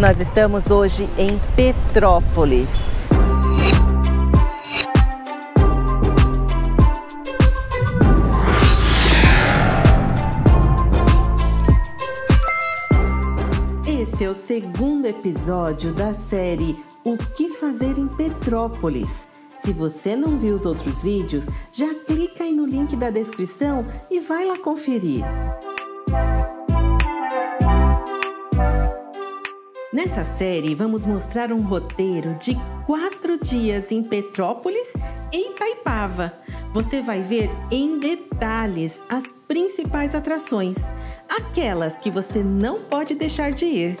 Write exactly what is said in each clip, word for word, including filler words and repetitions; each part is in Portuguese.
Nós estamos hoje em Petrópolis. Esse é o segundo episódio da série O Que Fazer em Petrópolis. Se você não viu os outros vídeos, já clica aí no link da descrição e vai lá conferir. Nessa série, vamos mostrar um roteiro de quatro dias em Petrópolis e Itaipava. Você vai ver em detalhes as principais atrações, aquelas que você não pode deixar de ir.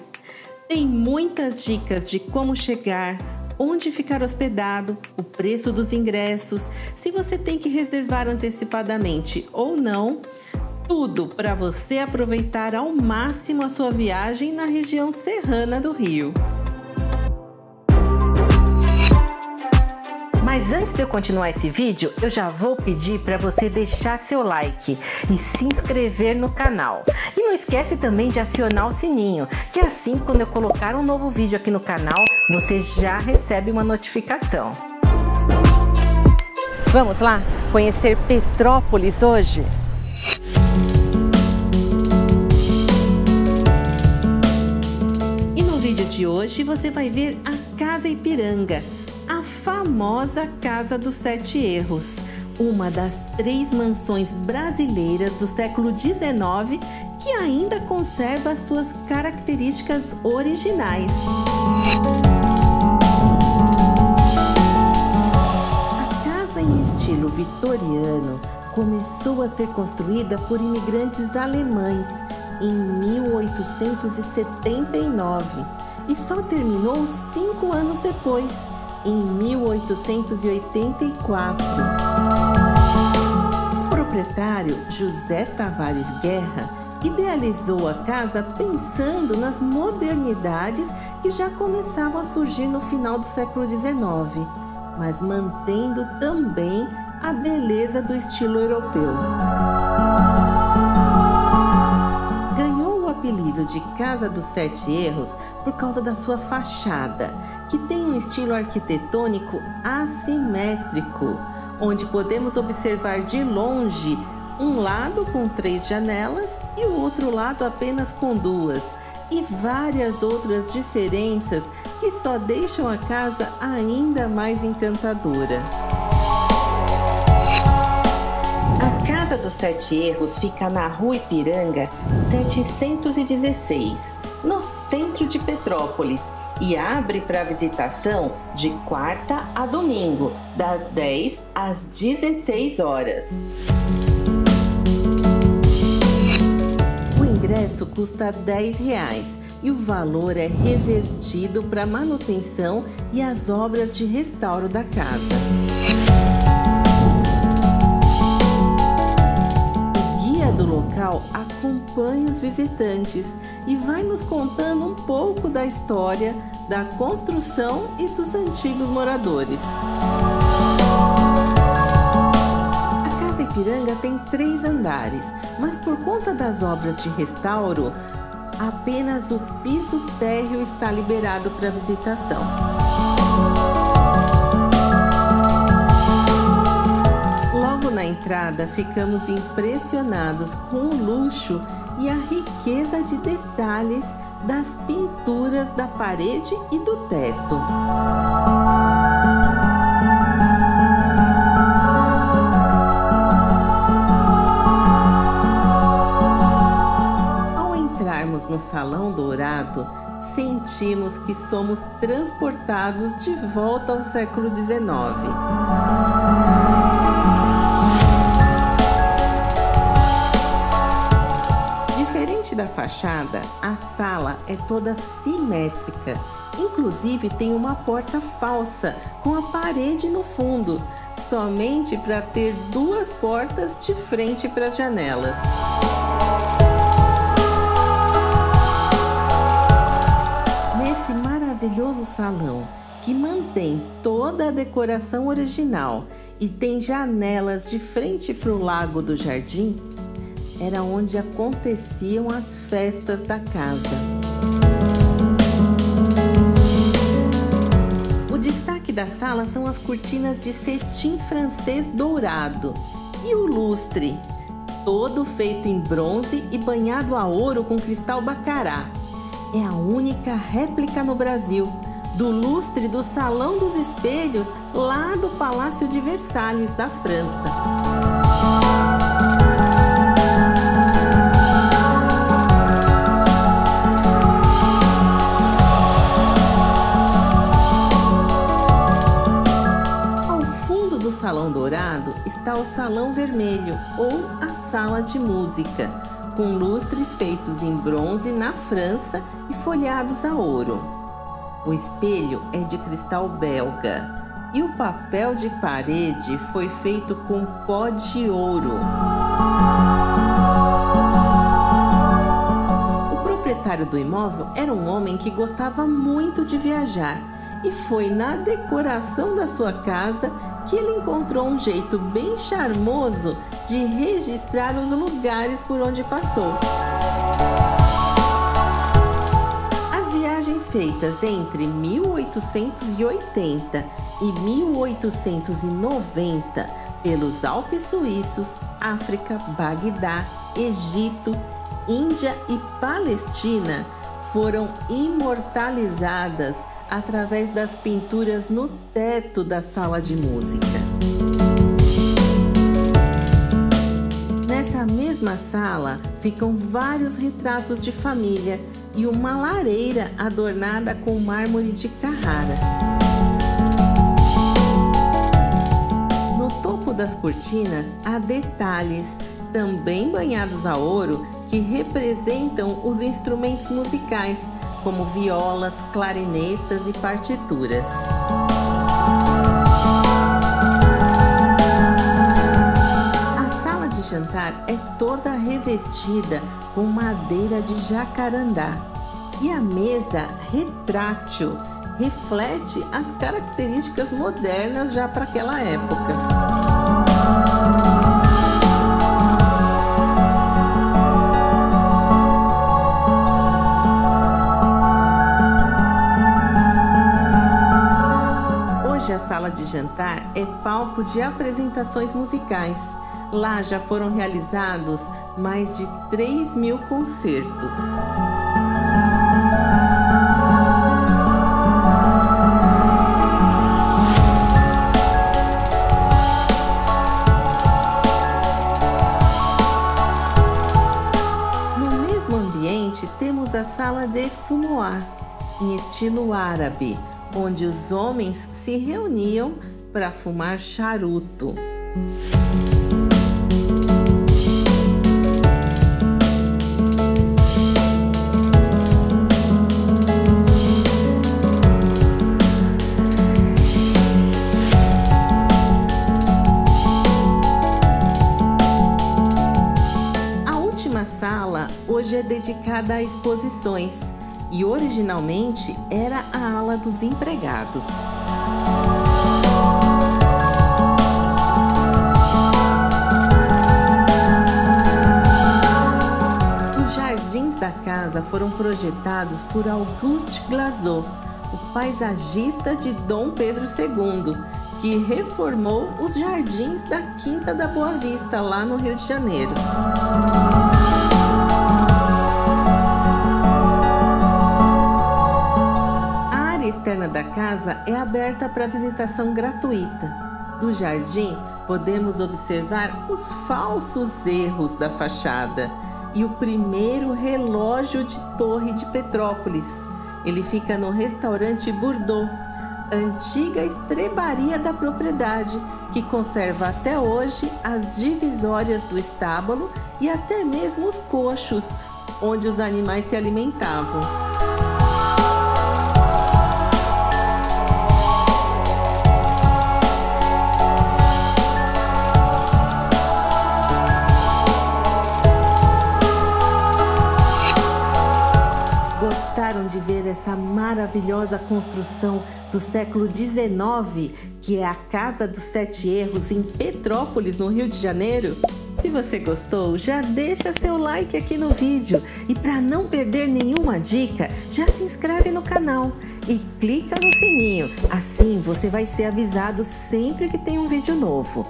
Tem muitas dicas de como chegar, onde ficar hospedado, o preço dos ingressos, se você tem que reservar antecipadamente ou não. Tudo para você aproveitar ao máximo a sua viagem na região serrana do Rio. Mas antes de eu continuar esse vídeo, eu já vou pedir para você deixar seu like e se inscrever no canal. E não esquece também de acionar o sininho, que assim quando eu colocar um novo vídeo aqui no canal, você já recebe uma notificação. Vamos lá conhecer Petrópolis hoje? E no vídeo de hoje você vai ver a Casa Ipiranga, a famosa Casa dos Sete Erros, uma das três mansões brasileiras do século dezenove que ainda conserva suas características originais. A casa em estilo vitoriano começou a ser construída por imigrantes alemães em mil oitocentos e setenta e nove e só terminou cinco anos depois, em mil oitocentos e oitenta e quatro. O proprietário José Tavares Guerra idealizou a casa pensando nas modernidades que já começavam a surgir no final do século dezenove, mas mantendo também a beleza do estilo europeu. Apelido de Casa dos Sete Erros por causa da sua fachada, que tem um estilo arquitetônico assimétrico, onde podemos observar de longe um lado com três janelas e o outro lado apenas com duas, e várias outras diferenças que só deixam a casa ainda mais encantadora. A Casa dos Sete Erros fica na Rua Ipiranga setecentos e dezesseis, no centro de Petrópolis, e abre para visitação de quarta a domingo, das dez às dezesseis horas. O ingresso custa dez reais e o valor é revertido para manutenção e as obras de restauro da casa. Acompanha os visitantes e vai nos contando um pouco da história, da construção e dos antigos moradores. A Casa Ipiranga tem três andares, mas por conta das obras de restauro, apenas o piso térreo está liberado para visitação. Na entrada, ficamos impressionados com o luxo e a riqueza de detalhes das pinturas da parede e do teto. Ao entrarmos no Salão Dourado, sentimos que somos transportados de volta ao século dezenove. Da fachada, a sala é toda simétrica, inclusive tem uma porta falsa com a parede no fundo, somente para ter duas portas de frente para as janelas. Nesse maravilhoso salão, que mantém toda a decoração original e tem janelas de frente para o lago do jardim, era onde aconteciam as festas da casa. destaque da sala são as cortinas de cetim francês dourado e o lustre, todo feito em bronze e banhado a ouro com cristal bacará. É a única réplica no Brasil do lustre do Salão dos Espelhos, lá do Palácio de Versalhes, da França. Salão Dourado está o Salão Vermelho, ou a Sala de Música, com lustres feitos em bronze na França e folheados a ouro. O espelho é de cristal belga e o papel de parede foi feito com pó de ouro. O proprietário do imóvel era um homem que gostava muito de viajar. E foi na decoração da sua casa que ele encontrou um jeito bem charmoso de registrar os lugares por onde passou. As viagens feitas entre mil oitocentos e oitenta e mil oitocentos e noventa pelos Alpes Suíços, África, Bagdá, Egito, Índia e Palestina foram imortalizadas através das pinturas no teto da sala de música. Nessa mesma sala ficam vários retratos de família e uma lareira adornada com mármore de Carrara. No topo das cortinas há detalhes, também banhados a ouro, que representam os instrumentos musicais, como violas, clarinetas e partituras. A sala de jantar é toda revestida com madeira de jacarandá e a mesa retrátil reflete as características modernas já para aquela época. A sala de jantar é palco de apresentações musicais. Lá já foram realizados mais de três mil concertos. No mesmo ambiente temos a sala de fumoir, em estilo árabe, onde os homens se reuniam para fumar charuto. A última sala hoje é dedicada a exposições, e originalmente era a ala dos empregados. Os jardins da casa foram projetados por Auguste Glasou, o paisagista de Dom Pedro segundo, que reformou os jardins da Quinta da Boa Vista, lá no Rio de Janeiro. A externa da casa é aberta para visitação gratuita. Do jardim podemos observar os falsos erros da fachada e o primeiro relógio de torre de Petrópolis. Ele fica no restaurante Bordeaux, antiga estrebaria da propriedade, que conserva até hoje as divisórias do estábulo e até mesmo os cochos onde os animais se alimentavam. Gostaram de ver essa maravilhosa construção do século dezenove, que é a Casa dos Sete Erros, em Petrópolis, no Rio de Janeiro? Se você gostou, já deixa seu like aqui no vídeo. E para não perder nenhuma dica, já se inscreve no canal e clica no sininho, assim você vai ser avisado sempre que tem um vídeo novo.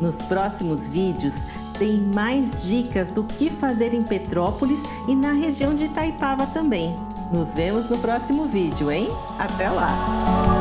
Nos próximos vídeos tem mais dicas do que fazer em Petrópolis e na região de Itaipava também. Nos vemos no próximo vídeo, hein? Até lá!